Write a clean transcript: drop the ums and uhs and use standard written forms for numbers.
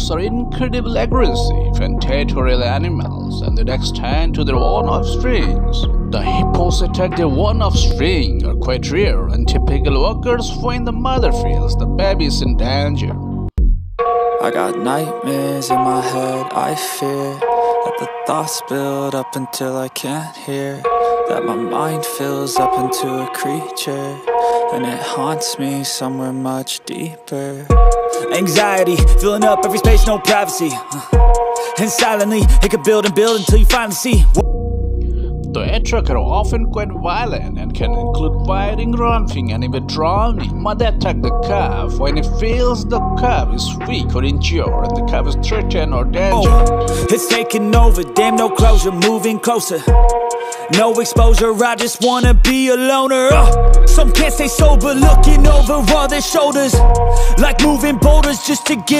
crows are incredibly aggressive and territorial animals, and they extend to their own offsprings. The hippos attack their own offspring are quite rare and typical occurs when the mother feels the baby is in danger. I got nightmares in my head, I fear that the thoughts build up until I can't hear, that my mind fills up into a creature, and it haunts me somewhere much deeper. Anxiety, filling up every space, no privacy, and silently, it could build and build until you finally see. The attacks are often quite violent and can include biting, grunting, and even drowning. Mother attack the calf when it feels the calf is weak or injured and the calf is threatened or dangerous. Oh, it's taking over, damn no closure, moving closer. No exposure, I just wanna be a loner. Some can't stay sober, looking over all their shoulders, like moving boulders just to get